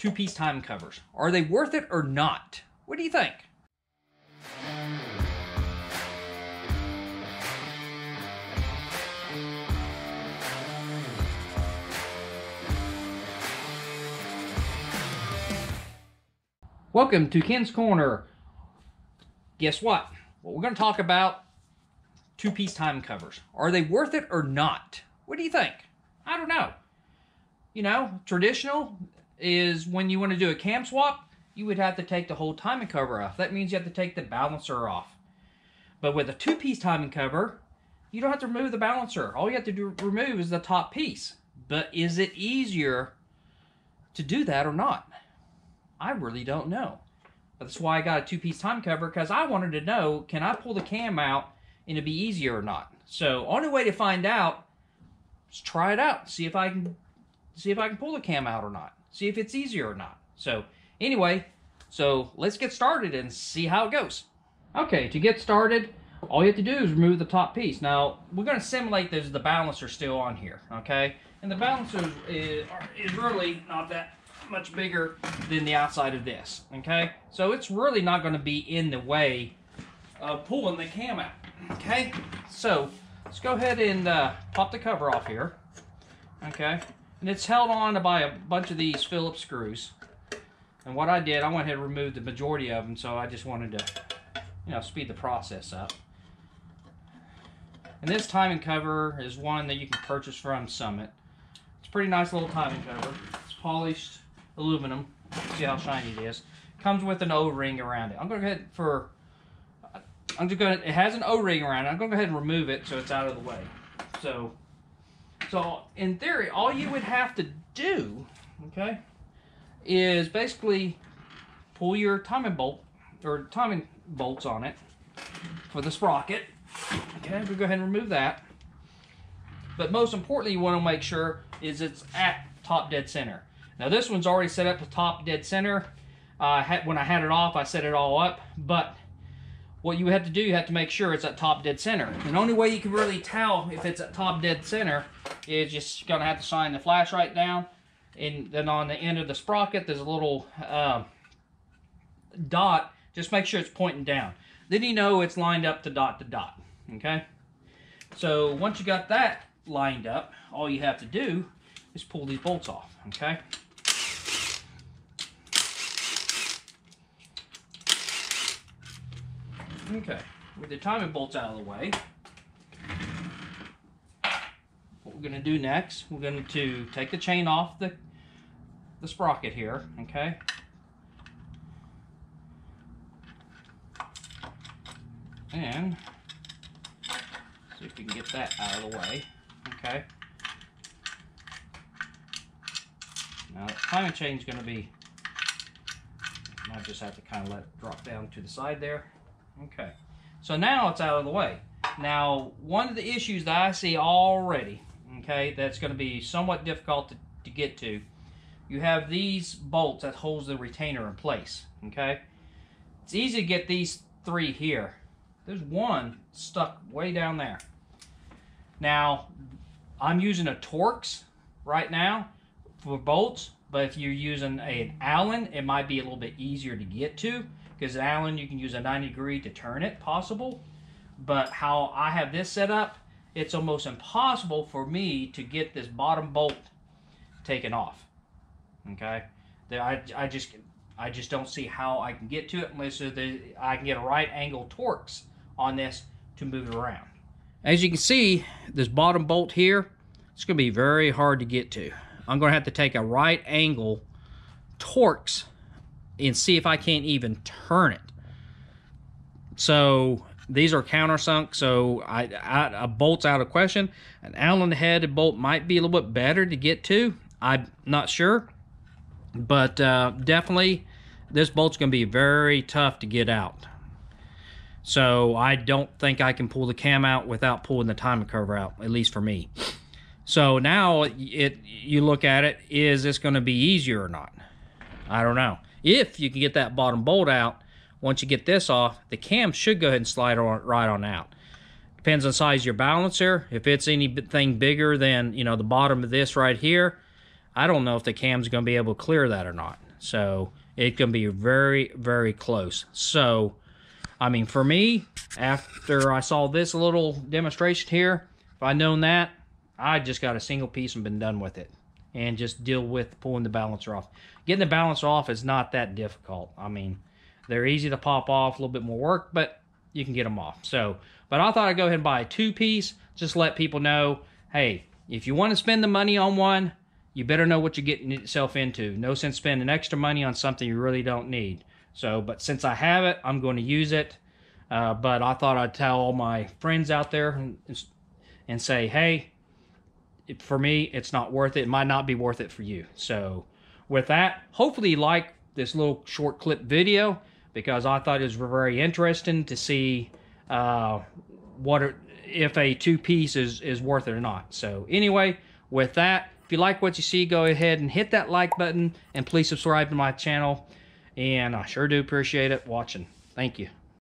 two-piece time covers. Are they worth it or not? What do you think? Welcome to Ken's Corner. Guess what? Well, we're going to talk about two-piece time covers. Are they worth it or not? What do you think? I don't know. You know, traditional is when you want to do a cam swap, you would have to take the whole timing cover off. That means you have to take the balancer off. But with a two-piece timing cover, you don't have to remove the balancer. All you have to do remove is the top piece. But is it easier to do that or not? I really don't know. That's why I got a two-piece time cover, because I wanted to know, can I pull the cam out and it'd be easier or not? So only way to find out is try it out. See if I can pull the cam out or not. See if it's easier or not. So anyway, so let's get started and see how it goes. Okay, to get started, all you have to do is remove the top piece. Now we're going to simulate there's the balancer still on here, okay? And the balancer is really not that much bigger than the outside of this, okay? So it's really not going to be in the way of pulling the cam out, okay? So let's go ahead and pop the cover off here, okay? And it's held on by a bunch of these Phillips screws. And what I did, I went ahead and removed the majority of them, so I just wanted to, you know, speed the process up. And this timing cover is one that you can purchase from Summit. It's a pretty nice little timing cover. It's polished aluminum. See how shiny it is. Comes with an O-ring around it. It has an O-ring around it. I'm going to go ahead and remove it so it's out of the way. So in theory, all you would have to do, okay, is basically pull your timing bolts on it for the sprocket. Okay, we'll go ahead and remove that. But most importantly, you want to make sure is it's at top dead center. Now this one's already set up to top dead center. When I had it off, I set it all up. But what you have to do, you have to make sure it's at top dead center. And the only way you can really tell if it's at top dead center is just gonna have to shine the flashlight down. And then on the end of the sprocket, there's a little dot. Just make sure it's pointing down. Then you know it's lined up to dot, okay? So once you got that lined up, all you have to do is pull these bolts off, okay? Okay, with the timing bolts out of the way, what we're going to do next, we're going to take the chain off the sprocket here, okay? And see if we can get that out of the way, okay? Now the timing chain is going to be, I might just have to kind of let it drop down to the side there. Okay, so now it's out of the way. Now, one of the issues that I see already, okay, that's going to be somewhat difficult to get to, you have these bolts that holds the retainer in place, okay? It's easy to get these three here. There's one stuck way down there. Now, I'm using a Torx right now for bolts, but if you're using an Allen, it might be a little bit easier to get to. Because Allen, you can use a 90 degree to turn it, possible. But how I have this set up, it's almost impossible for me to get this bottom bolt taken off. Okay, I just don't see how I can get to it unless I can get a right angle Torx on this to move it around. As you can see, this bottom bolt here, it's going to be very hard to get to. I'm going to have to take a right angle Torx and see if I can't even turn it. So these are countersunk, so a bolt's out of question. An Allen headed bolt might be a little bit better to get to. I'm not sure, but definitely this bolt's going to be very tough to get out. So I don't think I can pull the cam out without pulling the timing cover out, at least for me. So now you look at it, is this going to be easier or not? I don't know. If you can get that bottom bolt out, once you get this off, the cam should go ahead and slide on, right on out. Depends on size of your balancer. If it's anything bigger than, you know, the bottom of this right here, I don't know if the cam's going to be able to clear that or not. So it can be very, very close. So, I mean, for me, after I saw this little demonstration here, if I'd known that, I just got a single piece and been done with it. And just deal with pulling the balancer off. Getting the balancer off is not that difficult. I mean, they're easy to pop off, a little bit more work, but you can get them off. So, but I thought I'd go ahead and buy a two-piece, just let people know, hey, if you want to spend the money on one, you better know what you're getting yourself into. No sense spending extra money on something you really don't need. So, but since I have it, I'm going to use it. But I thought I'd tell all my friends out there and say, hey, for me, it's not worth it. It might not be worth it for you. So with that, hopefully you like this little short clip video, because I thought it was very interesting to see if a two-piece is worth it or not. So anyway, with that, if you like what you see, go ahead and hit that like button, and please subscribe to my channel. And I sure do appreciate it watching. Thank you.